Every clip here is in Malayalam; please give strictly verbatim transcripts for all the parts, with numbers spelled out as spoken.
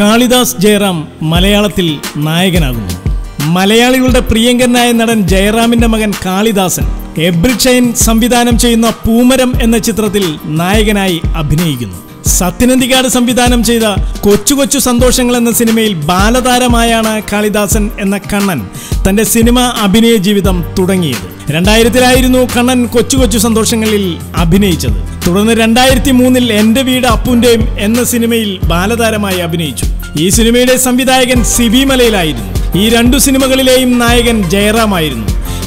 കാളിദാസ് ജയറാം മലയാളത്തിൽ നായകനാകുന്നു. മലയാളികളുടെ പ്രിയങ്കരനായ നടൻ ജയറാമിൻ്റെ മകൻ കാളിദാസൻ എബ്രിഹൈം സംവിധാനം ചെയ്യുന്ന പൂമരം എന്ന ചിത്രത്തിൽ നായകനായി അഭിനയിക്കുന്നു. സത്യൻ അന്തിക്കാട് സംവിധാനം ചെയ്ത കൊച്ചു കൊച്ചു സന്തോഷങ്ങൾ എന്ന സിനിമയിൽ ബാലതാരമായാണ് കാളിദാസൻ എന്ന കണ്ണൻ തൻ്റെ സിനിമ അഭിനയ ജീവിതം തുടങ്ങിയത്. രണ്ടായിരത്തിലായിരുന്നു കണ്ണൻ കൊച്ചു കൊച്ചു സന്തോഷങ്ങളിൽ അഭിനയിച്ചത്. തുടർന്ന് രണ്ടായിരത്തി മൂന്നിൽ എൻ്റെ വീട് അപ്പൂൻ്റെയും എന്ന സിനിമയിൽ ബാലതാരമായി അഭിനയിച്ചു. ഈ സിനിമയുടെ സംവിധായകൻ സിബി മലയിലായിരുന്നു. ഈ രണ്ടു സിനിമകളിലെയും നായകൻ ജയറാമായിരുന്നു.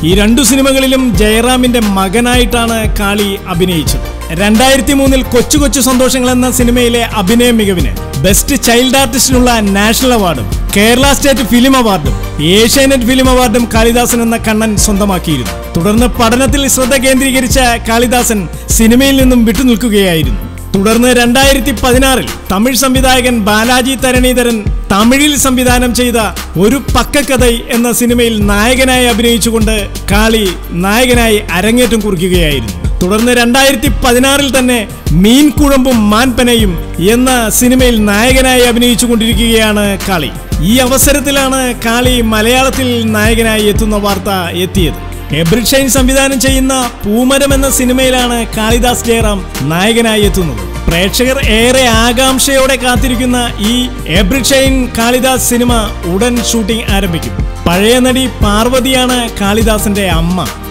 ഈ രണ്ടു സിനിമകളിലും ജയറാമിൻ്റെ മകനായിട്ടാണ് കാളി അഭിനയിച്ചത്. രണ്ടായിരത്തി മൂന്നിൽ കൊച്ചു കൊച്ചു സന്തോഷങ്ങൾ എന്ന സിനിമയിലെ അഭിനയ മികവിന് ബെസ്റ്റ് ചൈൽഡ് ആർട്ടിസ്റ്റിനുള്ള നാഷണൽ അവാർഡും കേരള സ്റ്റേറ്റ് ഫിലിം അവാർഡും ഏഷ്യാനെറ്റ് ഫിലിം അവാർഡും കാളിദാസൻ എന്ന കണ്ണൻ സ്വന്തമാക്കിയിരുന്നു. തുടർന്ന് പഠനത്തിൽ ശ്രദ്ധ കേന്ദ്രീകരിച്ച കാളിദാസൻ സിനിമയിൽ നിന്നും വിട്ടുനിൽക്കുകയായിരുന്നു. തുടർന്ന് രണ്ടായിരത്തി പതിനാറിൽ തമിഴ് സംവിധായകൻ ബാലാജി തരണീധരൻ തമിഴിൽ സംവിധാനം ചെയ്ത ഒരു പക്കക്കഥൈ എന്ന സിനിമയിൽ നായകനായി അഭിനയിച്ചുകൊണ്ട് കാളി നായകനായി അരങ്ങേറ്റം കുറിക്കുകയായിരുന്നു. തുടർന്ന് രണ്ടായിരത്തി പതിനാറിൽ തന്നെ മീൻകുഴമ്പും മാൻപനയും എന്ന സിനിമയിൽ നായകനായി അഭിനയിച്ചു കൊണ്ടിരിക്കുകയാണ് കാളി. ഈ അവസരത്തിലാണ് കാളി മലയാളത്തിൽ നായകനായി എത്തുന്ന വാർത്ത എത്തിയത്. എബ്രിഹൈം സംവിധാനം ചെയ്യുന്ന പൂമരം എന്ന സിനിമയിലാണ് കാളിദാസ് ജയറാം നായകനായി എത്തുന്നത്. പ്രേക്ഷകർ ഏറെ ആകാംക്ഷയോടെ കാത്തിരിക്കുന്ന ഈ എബ്രിഹൈം കാളിദാസ് സിനിമ ഉടൻ ഷൂട്ടിംഗ് ആരംഭിക്കും. പഴയ നടി പാർവതിയാണ് കാളിദാസിന്റെ അമ്മ.